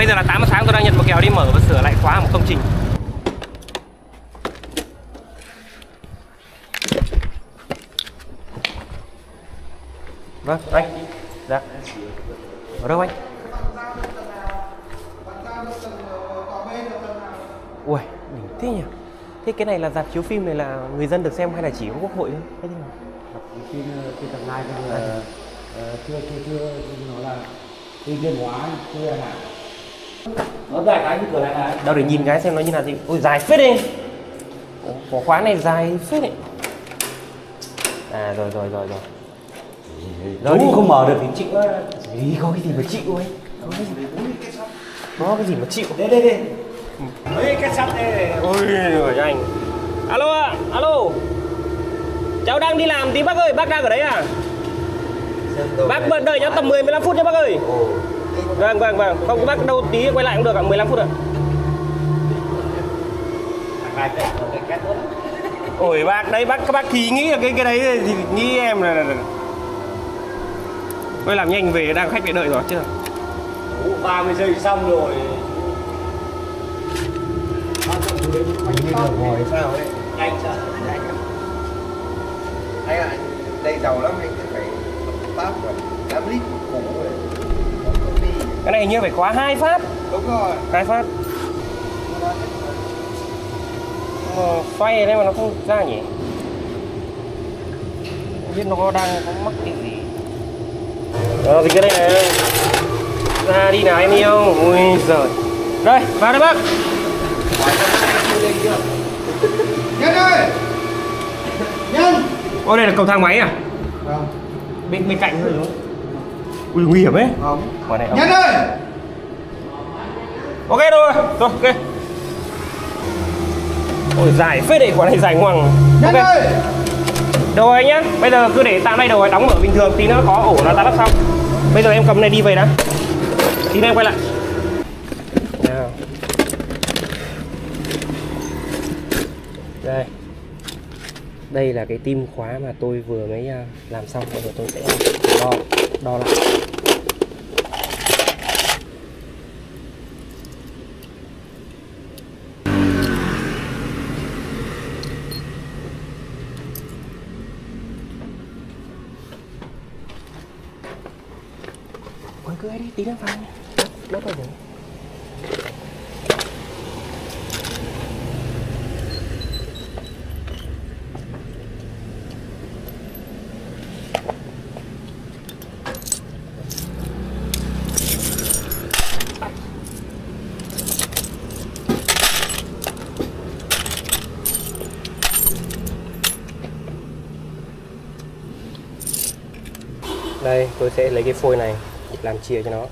Bây giờ là 8 giờ sáng, tôi đang nhận một kèo đi mở và sửa lại khóa một công trình. Vâng, anh. Dạ. Ở đâu anh? Ui, đỉnh thế nhỉ. Thế cái này là rạp chiếu phim này là người dân được xem hay là chỉ có Quốc hội thôi? Rạp chiếu phim trên tầng 2 là nó là tư nhân hóa, tư nhân hóa. Nó dài cái cửa này này. Đâu để nhìn cái xem nó như là gì. Ôi dài phết đi. Có khóa này dài phết đấy. À rồi. Nó đi không mở được thì chịu á. Gì có cái gì mà chịu ấy. Có cái gì mà chịu. Đây. Đấy cái sắt đây. Ôi giời anh. Alo ạ, alo. Cháu đang đi làm tí bác ơi, bác đang ở đấy à? Bác bận đợi cháu tầm 10-15 phút nhé bác ơi. Vâng. Không bác đâu tí quay lại cũng được, 15 phút ạ. Ôi bác đấy, các bác thì nghĩ là cái đấy thì nghĩ em là quay làm nhanh về, đang khách phải đợi rồi chứ. 30 giây xong rồi. Ngồi sao đấy. Anh sợ anh ạ. Đây giàu lắm anh phải phát rồi, 8 lít khủng rồi. Cái này như phải khóa 2 phát. Đúng rồi. 2 phát. Xoay đây mà nó không ra nhỉ? Không biết nó đang có mắc cái gì. Đó, cái đây này. Ra đi nào em yêu. Ui giời. Đây, vào đây bác. Nhân ơi. Nhân. Ô đây là cầu thang máy à? Vâng. Bên cạnh thôi đúng không? Ui nguy hiểm ấy. Không. Quả này. Nhân ơi. Ok rồi. Rồi ok. Ôi dài phết đấy, quả này dài ngoằng. Nhân okay. Ơi. Đồ anh nhá. Bây giờ cứ để tạm đây đồ đóng mở bình thường tí nó có ổ nó ta lắp xong. Bây giờ em cầm này đi về đã. Tí nữa em quay lại. Nào. Đây. Đây là cái tim khóa mà tôi vừa mới làm xong. Bây giờ tôi sẽ đo lại. Ôi cứ ấy đi, tí nữa vào. Đốt vào rồi. Đây, tôi sẽ lấy cái phôi này để làm chìa cho nó.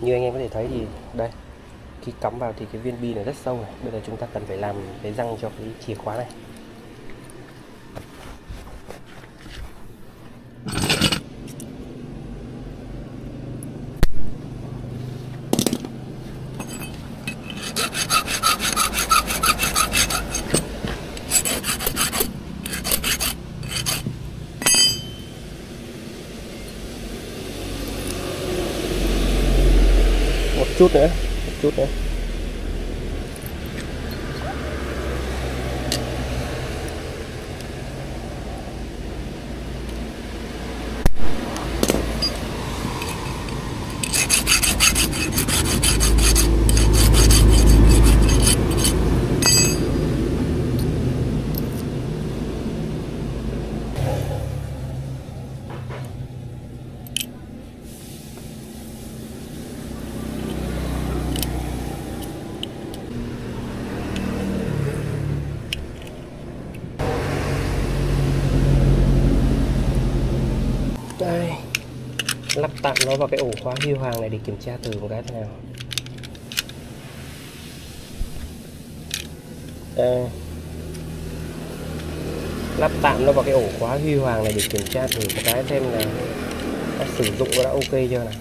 Như anh em có thể thấy thì đây, khi cắm vào thì cái viên bi này rất sâu này. Bây giờ chúng ta cần phải làm cái răng cho cái chìa khóa này. Một chút nữa. Đây, lắp tạm nó vào cái ổ khóa Huy Hoàng này để kiểm tra thử một cái thế nào. Đây. Lắp tạm nó vào cái ổ khóa Huy Hoàng này để kiểm tra thử một cái xem là đã sử dụng nó đã ok chưa này.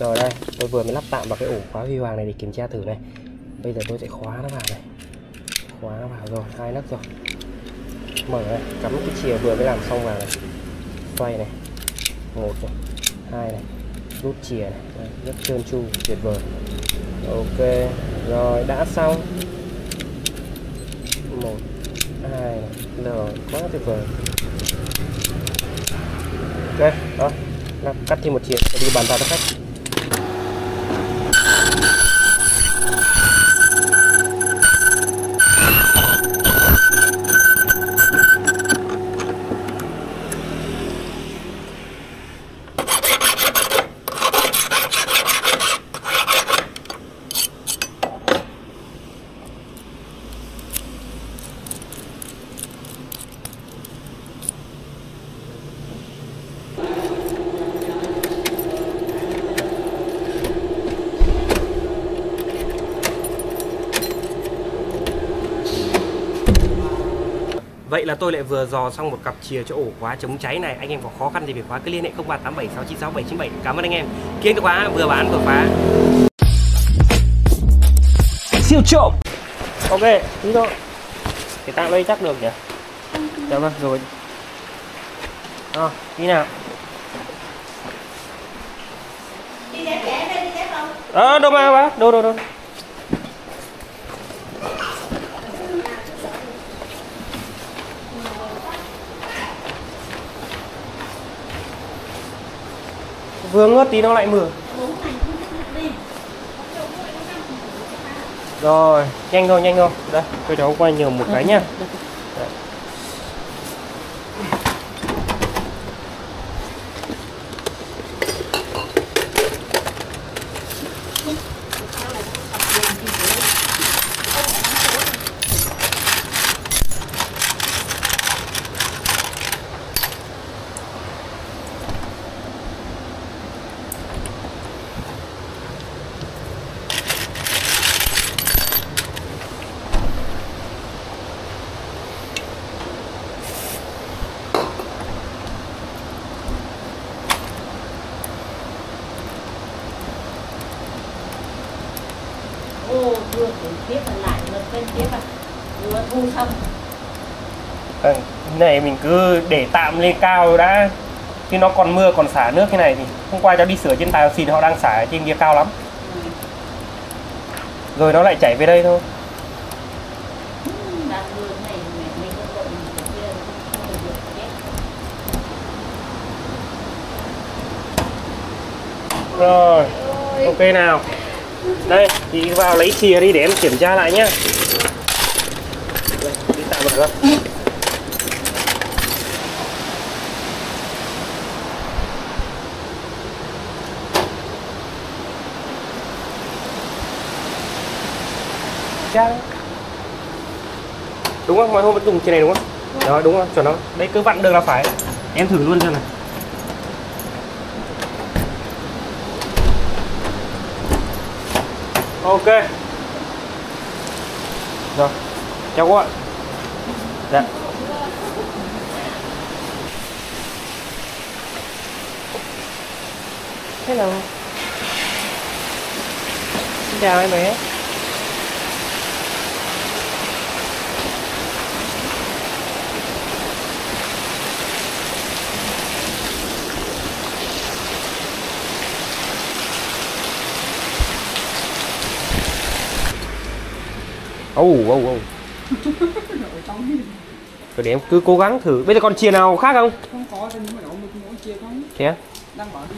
Rồi đây, tôi vừa mới lắp tạm vào cái ổ khóa Huy Hoàng này để kiểm tra thử này. Bây giờ tôi sẽ khóa nó vào này. Khóa nó vào rồi, 2 nấc rồi. Mở này, cắm cái chìa vừa mới làm xong vào này. Xoay này. 1 này, 2 này, nút chìa này, rất trơn tru tuyệt vời. Ok rồi, đã xong. 1, 2 rồi, quá tuyệt vời. Ok đó, cắt thêm một chìa để đi bàn vào cho khách. Vậy là tôi lại vừa dò xong một cặp chìa cho ổ khóa chống cháy này. Anh em có khó khăn thì về khóa cứ liên hệ 0387696797. Cảm ơn anh em. Kiên khóa vừa bán vừa phá. Siêu trộm. Ok, đúng rồi. Cái tạm đây chắc được nhỉ? Được rồi. À, đi nào. Đi đẹp đẽ đây, đi đẹp không? Ờ, đâu mà bác, đâu. Vừa ngớt tí nó lại mửa. Rồi, nhanh thôi. Đây, cho cháu qua nhường một cái nhá. Cái này mình cứ để tạm lên cao đã, khi nó còn mưa còn xả nước thế này thì hôm qua cháu đi sửa trên tàu xịn họ đang xả ở trên kia cao lắm. Rồi nó lại chảy về đây thôi. Rồi, ok nào. Đây, chị vào lấy chìa đi để em kiểm tra lại nhé. Đi tạm vào luôn. Đúng không? Mọi hôm vẫn dùng chìa này đúng không? Đó, đúng không? Chuẩn không? Đấy, cứ vặn được là phải. Em thử luôn xem này. Ok. Rồi, chào cô ạ. Dạ. Hello. Xin chào em bé. Oh. Rồi để em cứ cố gắng thử. Bây giờ còn chìa nào khác không? Không có, nhưng mà mỗi chìa không. Thế á? Đang bảo đi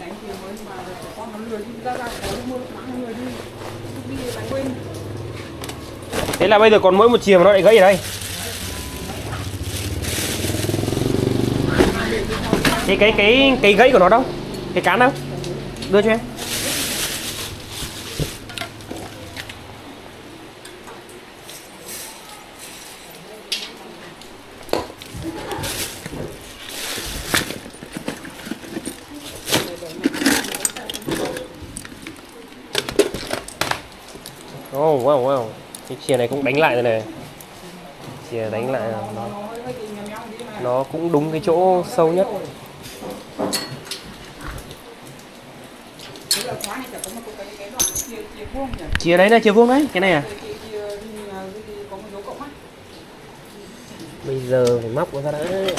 đánh chìa mới mà con nó lười đi ra khỏi mua nó lười đi đánh quên. Thế là bây giờ còn mỗi một chìa mà nó lại gãy ở đây. Thế cái gãy của nó đâu? Cái cán đâu? Đưa cho em. Wow. Cái chìa này cũng đánh lại rồi này. Chìa đánh lại là nó cũng đúng cái chỗ sâu nhất. Chìa đấy là chìa vuông đấy, cái này à? Bây giờ phải móc nó ra đấy.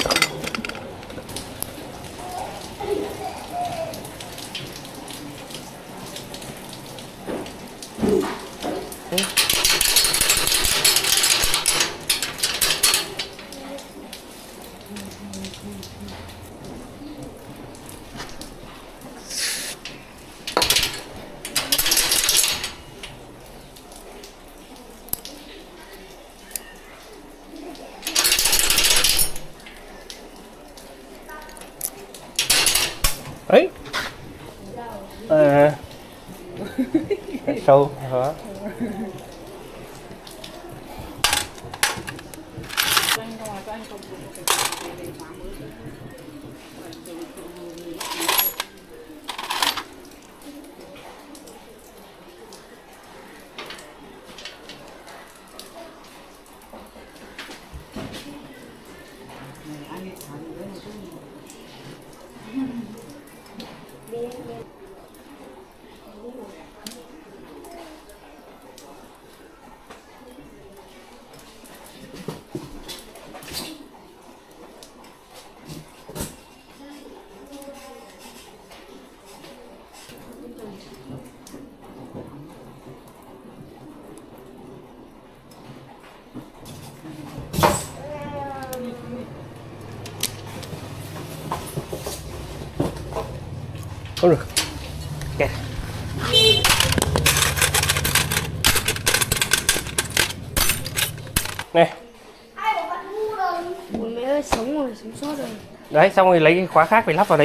Sâu hả? Được. Kẹt. Nè. Ai bảo bạn ngu rồi. Ôi mẹ ơi, sống rồi, sống sót rồi. Đấy, xong rồi lấy cái khóa khác về lắp vào đấy.